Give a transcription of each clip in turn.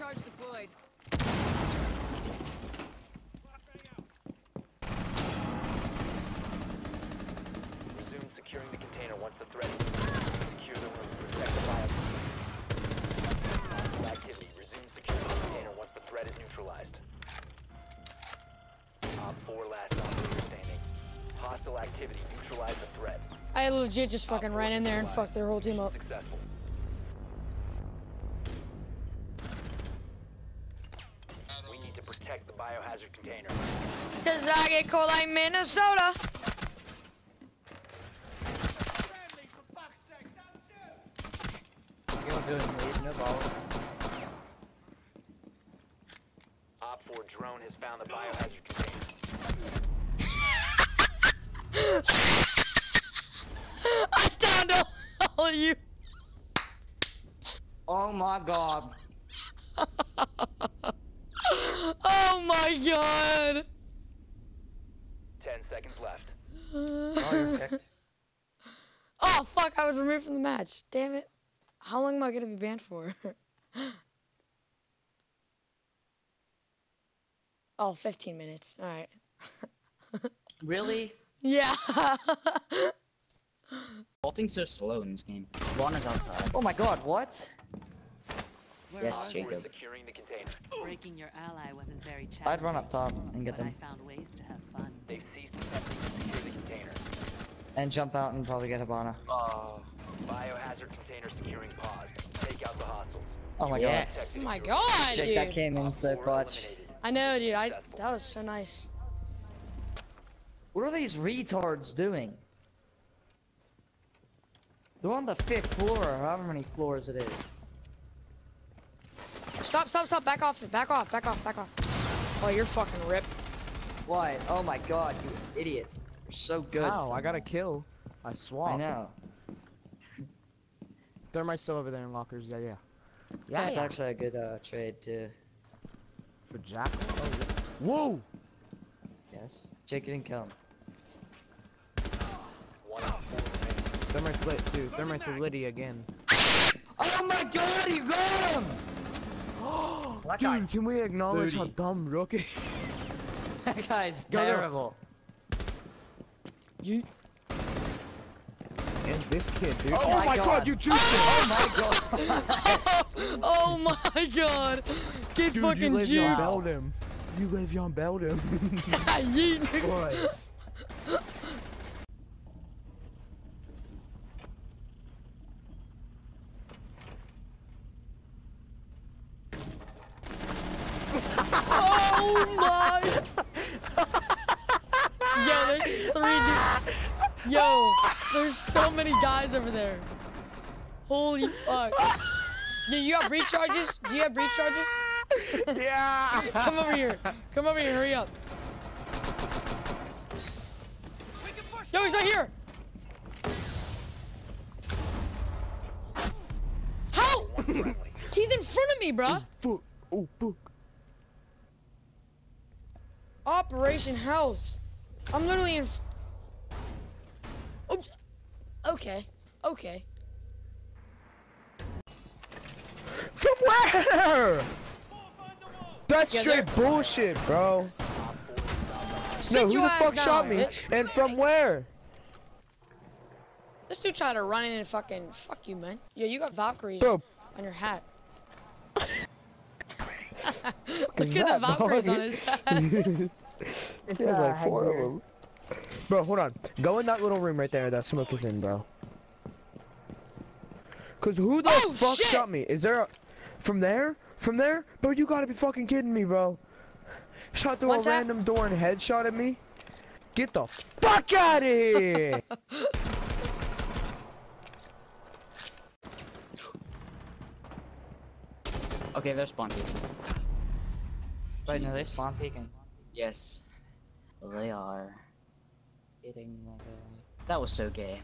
Charge deployed. Resume securing the container once the threat is secure the room. Protect the bias. Activity. Resume securing the container once the threat is neutralized. Op 4 last operator standing. Hostile activity. Neutralize the threat. I legit just fucking ran in there and fucked their whole team up. Successful. Protect the biohazard container. Cause I get cold like Minnesota. Op 4 drone has found the biohazard container. I found all of you. Oh my god. Oh my god! 10 seconds left. Oh, you're kicked. Oh fuck, I was removed from the match. Damn it. How long am I gonna be banned for? Oh, 15 minutes. Alright. Really? Yeah. Vaulting's so slow in this game. One is outside. Oh my god, what? Where yes, Jacob. Securing the container. Breaking your ally wasn't very challenging. I'd run up top and get them. I found ways to have fun. They've ceased to secure the container. And jump out and probably get Habana. Oh, biohazard container securing pod. Take out the hostiles. Oh my god. Oh my god, Jake, dude. That came in so clutch. I know, dude. That was so nice. What are these retards doing? They're on the 5th floor, or however many floors it is. Stop, stop, stop, back off, back off, back off, back off. Oh, you're fucking ripped. Why? Oh my god, you idiot. You're so good. Oh, I got a kill. I swapped. I know. Thermite's still over there in lockers, yeah, yeah. Yeah, it's actually a good trade, too. For Jack? Oh, yeah. Whoa! Yes. Jake didn't kill him. One off. Thermite's lit, too. Thermite's a Liddy again. Oh my god, you got him! Dude, can we acknowledge how dumb Rookie is? That guy's terrible. You... And this kid, dude. Oh my god, you juiced him! Oh my god! Oh my god! Get fucking juiced! You left him. You left him. You nigga! Oh my! Yo, there's 3 dudes. Yo, there's so many guys over there. Holy fuck! Yo, you have recharges? Do you have recharges? Yeah. Come over here. Come over here. Hurry up. Yo, he's not here. How? He's in front of me, bruh. Oh, oh fuck. Operation House. I'm literally in. Oh. Okay. Okay. From where? That's straight bullshit, bro. No, who the fuck shot me? And from where? This dude tried to run in and fucking fuck you, man. Yo, you got Valkyries on your hat. Look at the Valkyries on his head. There's like 4 of them. Bro, hold on. Go in that little room right there that smoke is in, bro. Cause who the fuck shot me? Is there a... From there? From there? Bro, you gotta be fucking kidding me, bro. Shot through a random door and headshot at me? Get the fuck out of here! Okay, they're spawn peeking. Right now, they're spawn peeking. Yes. They are. That was so gay.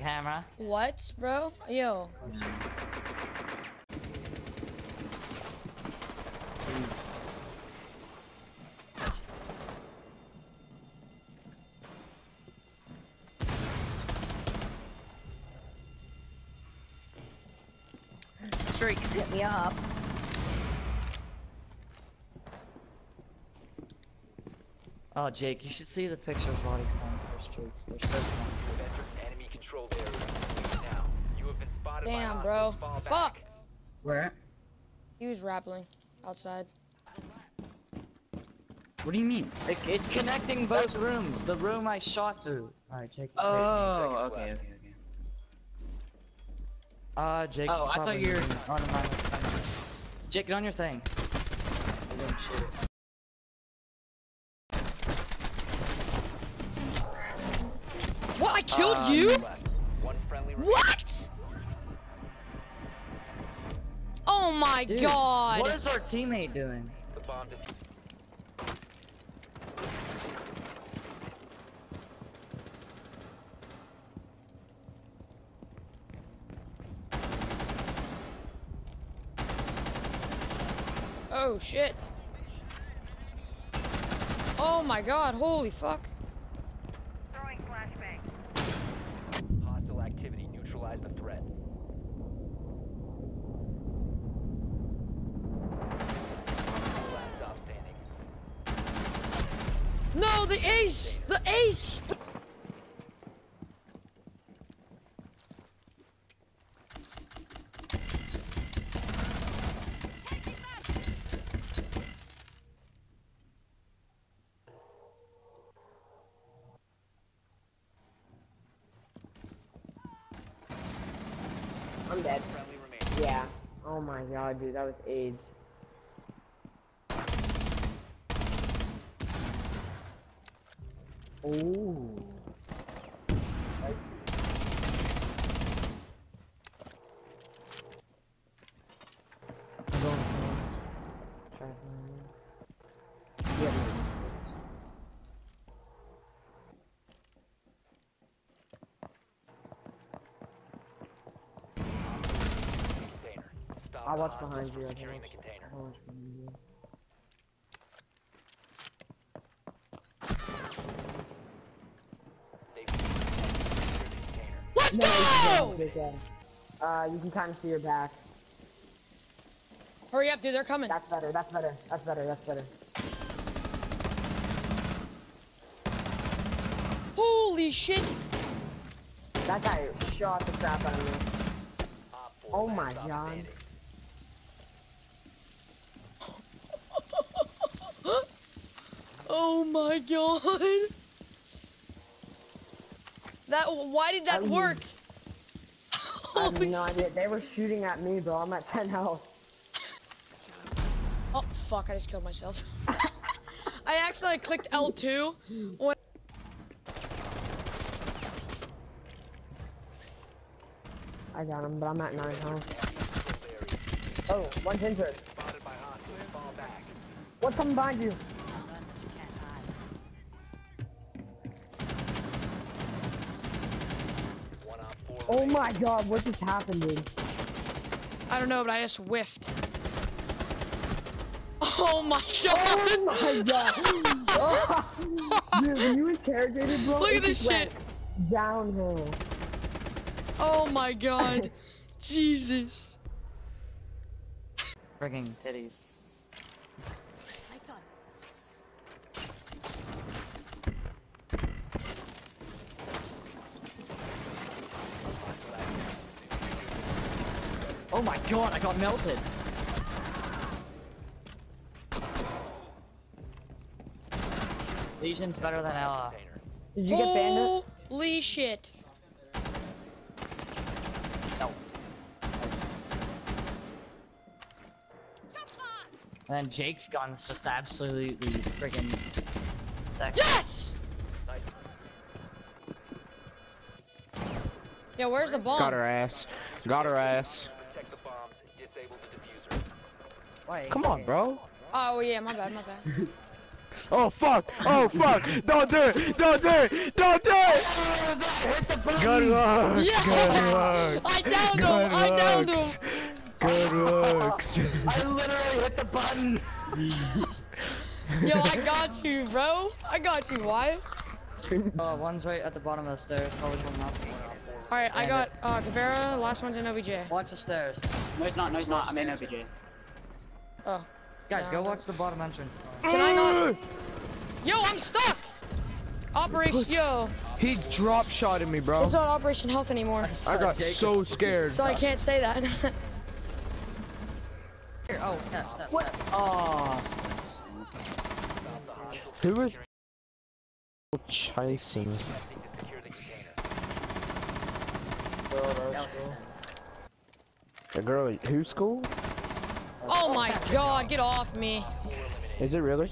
Camera. What, bro? Yo. Please. streaks hit me up. Oh, Jake, you should see the picture of body signs for streaks. They're so fun. Damn, bro. Fuck! Where? He was rappelling outside. What do you mean? It's connecting both rooms. The room I shot through. Alright, Jake. Oh, okay, okay. Jake. Oh, I thought you were on my. Jake, get on your thing. What? I killed you? What? Oh my Dude, god. What is our teammate doing? The bomb is... Oh shit. Oh my god, holy fuck. Throwing flashbang. Hostile activity, neutralize the threat. Last stop standing. No, the ace! The ace! I'm dead. Yeah. Oh my god, dude, that was AIDS. Ooh. I'll watch behind you. I'll watch behind you. Let's go! You can kind of see your back. Hurry up, dude. They're coming. That's better. That's better. That's better. That's better. Holy shit! That guy shot the crap out of me. Oh my god. Oh my god! That why did that work? I have no idea. They were shooting at me, bro. I'm at 10 health. Oh fuck! I just killed myself. I accidentally clicked L2. When I got him, but I'm at 9 health. Oh, one's injured. What's coming behind you? Oh my god, what just happened, dude? I don't know, but I just whiffed. Oh my god! Oh my god! Oh. Dude, when you interrogated, bro, look at this shit! Downhill. Oh my god. Jesus. Friggin' titties. Oh my god, I got melted. Legion's better than Ella. Did you get bandit? Holy shit. No. And then Jake's gun is just absolutely friggin' sexy. Yes! Nice. Yeah, where's the bomb? Got her ass. Got her ass. Wait, come on, bro. Oh yeah, my bad, my bad. Oh fuck! Oh fuck! Don't do it! Don't do it! Don't do it! Good work! Yeah. Good work! I downed him! I downed him! Good work! I literally hit the button! Yo, I got you, bro! I got you, Wyatt! One's right at the bottom of the stairs. Probably coming up. Alright, I got Cabrera, last one's in OBJ. Watch the stairs. No, he's not, I'm in OBJ. Oh. Guys, go watch the bottom entrance. Can I not? Yo, I'm stuck! Operation, yo. He drop shotted me, bro. It's not Operation Health anymore. I got so scared. So I can't say that. Here, oh, snap. What? Oh, snap. Who is chasing? The girl at who's school? Oh my god, get off me. Is it really?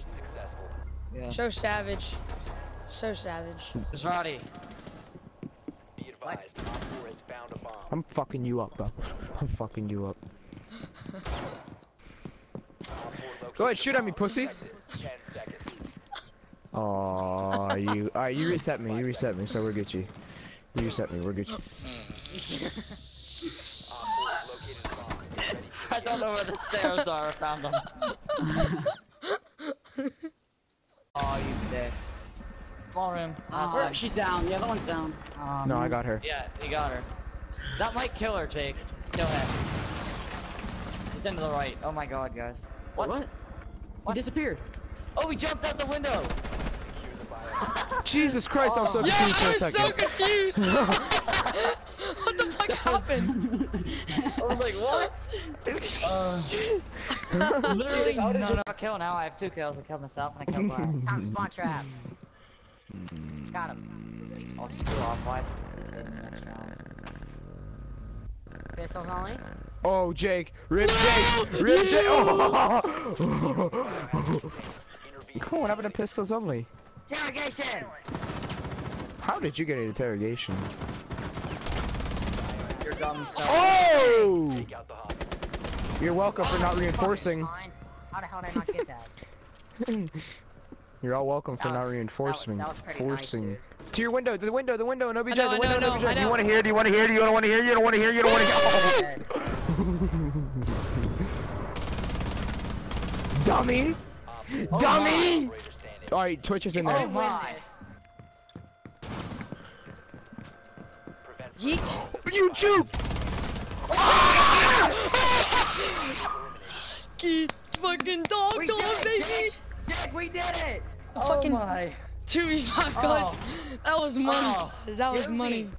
Yeah. So savage. So savage. Zardi. I'm fucking you up, bro. I'm fucking you up. Go ahead, shoot at me, pussy. Oh, you. Alright, you reset me. You reset me, so we're Gucci. You reset me. We're Gucci. I don't know where the stairs are. I found them. Oh, you dick. Ballroom. She's down. The other one's down. No, I got her. Yeah, you got her. That might kill her, Jake. Kill him. He's into the right. Oh my god, guys. What? He disappeared. Oh, he jumped out the window. Jesus Christ, oh. I'm so confused for a second. What the fuck happened? I was like, what? Literally, no kill now. I have 2 kills. I killed myself and I killed Black. Time spawn trap. Got him. Oh, screw off, why? Pistols only? Oh, Jake. Rip Jake. Rip Jake. Oh. Cool, what happened to pistols only? Interrogation! How did you get an interrogation? You're dumb, so oh! You're welcome for not reinforcing. How the hell did I not get that? You're all welcome for not reinforcing. Forcing. To your window, to the window, and OBJ, the window, and OBJ. Do you want to hear? Do you want to hear? Do you don't want to hear? You don't want to hear? You don't want to hear? Dummy! Dummy! Alright, Twitch is in there. Yeet! You juke! Get fucking dog, baby! Jack, we did it! Oh fucking my. 2v5 clutch. That was money. That was money.